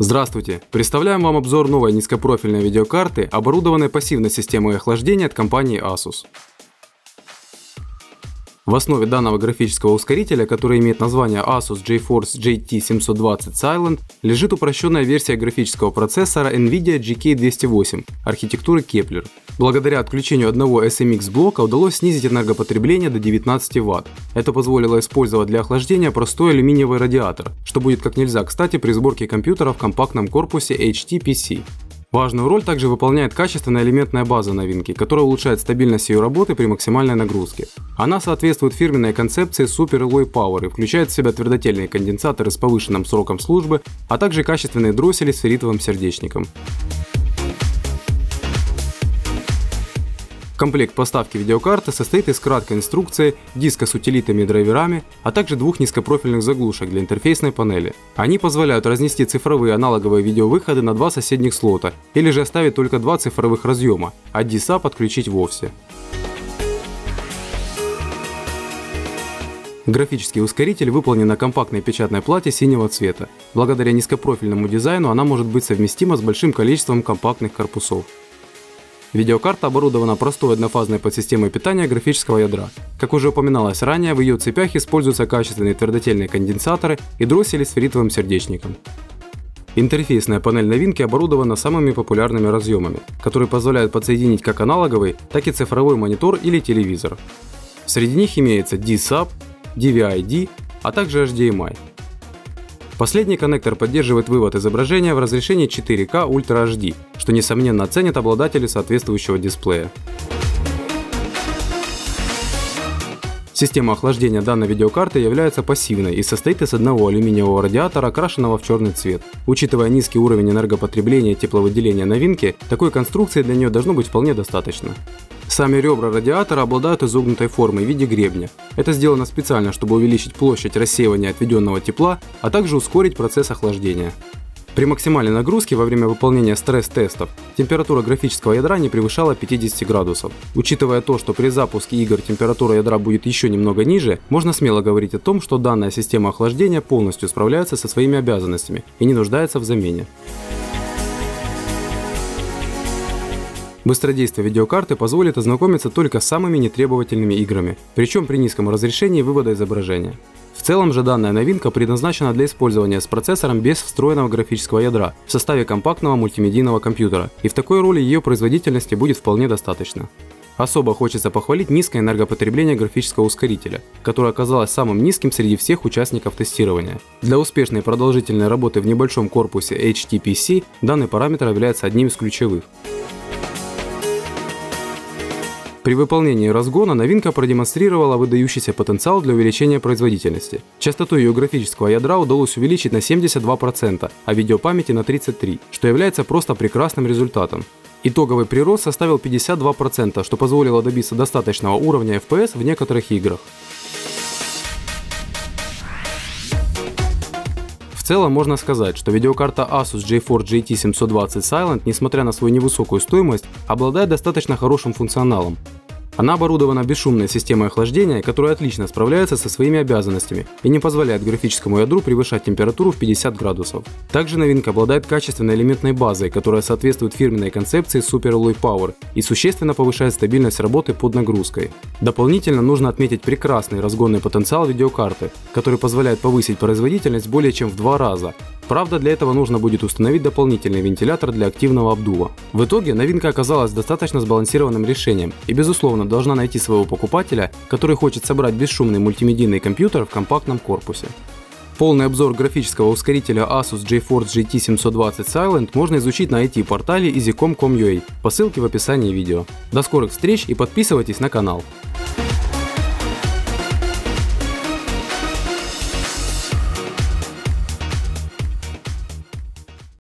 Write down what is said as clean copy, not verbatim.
Здравствуйте! Представляем вам обзор новой низкопрофильной видеокарты, оборудованной пассивной системой охлаждения от компании ASUS. В основе данного графического ускорителя, который имеет название ASUS GeForce GT 720 Silent, лежит упрощенная версия графического процессора NVIDIA GK208 архитектуры Kepler. Благодаря отключению одного SMX блока удалось снизить энергопотребление до 19 Вт. Это позволило использовать для охлаждения простой алюминиевый радиатор, что будет как нельзя кстати при сборке компьютера в компактном корпусе HTPC. Важную роль также выполняет качественная элементная база новинки, которая улучшает стабильность ее работы при максимальной нагрузке. Она соответствует фирменной концепции Super Alloy Power и включает в себя твердотельные конденсаторы с повышенным сроком службы, а также качественные дроссели с ферритовым сердечником. Комплект поставки видеокарты состоит из краткой инструкции, диска с утилитами и драйверами, а также двух низкопрофильных заглушек для интерфейсной панели. Они позволяют разнести цифровые аналоговые видеовыходы на два соседних слота или же оставить только два цифровых разъема, а D-Sub отключить вовсе. Графический ускоритель выполнен на компактной печатной плате синего цвета. Благодаря низкопрофильному дизайну она может быть совместима с большим количеством компактных корпусов. Видеокарта оборудована простой однофазной подсистемой питания графического ядра. Как уже упоминалось ранее, в ее цепях используются качественные твердотельные конденсаторы и дроссели с ферритовым сердечником. Интерфейсная панель новинки оборудована самыми популярными разъемами, которые позволяют подсоединить как аналоговый, так и цифровой монитор или телевизор. Среди них имеется D-Sub, DVI-D, а также HDMI. Последний коннектор поддерживает вывод изображения в разрешении 4K Ultra HD, что несомненно оценят обладатели соответствующего дисплея. Система охлаждения данной видеокарты является пассивной и состоит из одного алюминиевого радиатора, окрашенного в черный цвет. Учитывая низкий уровень энергопотребления и тепловыделения новинки, такой конструкции для нее должно быть вполне достаточно. Сами ребра радиатора обладают изогнутой формой в виде гребня. Это сделано специально, чтобы увеличить площадь рассеивания отведенного тепла, а также ускорить процесс охлаждения. При максимальной нагрузке во время выполнения стресс-тестов температура графического ядра не превышала 50 градусов. Учитывая то, что при запуске игр температура ядра будет еще немного ниже, можно смело говорить о том, что данная система охлаждения полностью справляется со своими обязанностями и не нуждается в замене. Быстродействие видеокарты позволит ознакомиться только с самыми нетребовательными играми, причем при низком разрешении вывода изображения. В целом же данная новинка предназначена для использования с процессором без встроенного графического ядра в составе компактного мультимедийного компьютера, и в такой роли ее производительности будет вполне достаточно. Особо хочется похвалить низкое энергопотребление графического ускорителя, которое оказалось самым низким среди всех участников тестирования. Для успешной и продолжительной работы в небольшом корпусе HTPC данный параметр является одним из ключевых. При выполнении разгона новинка продемонстрировала выдающийся потенциал для увеличения производительности. Частоту ее графического ядра удалось увеличить на 72%, а видеопамяти на 33%, что является просто прекрасным результатом. Итоговый прирост составил 52%, что позволило добиться достаточного уровня FPS в некоторых играх. В целом можно сказать, что видеокарта ASUS GeForce GT 720 Silent, несмотря на свою невысокую стоимость, обладает достаточно хорошим функционалом. Она оборудована бесшумной системой охлаждения, которая отлично справляется со своими обязанностями и не позволяет графическому ядру превышать температуру в 50 градусов. Также новинка обладает качественной элементной базой, которая соответствует фирменной концепции Super Alloy Power и существенно повышает стабильность работы под нагрузкой. Дополнительно нужно отметить прекрасный разгонный потенциал видеокарты, который позволяет повысить производительность более чем в 2 раза. Правда, для этого нужно будет установить дополнительный вентилятор для активного обдува. В итоге новинка оказалась достаточно сбалансированным решением и, безусловно, должна найти своего покупателя, который хочет собрать бесшумный мультимедийный компьютер в компактном корпусе. Полный обзор графического ускорителя ASUS GeForce GT 720 Silent можно изучить на IT-портале easycom.com.ua по ссылке в описании видео. До скорых встреч и подписывайтесь на канал!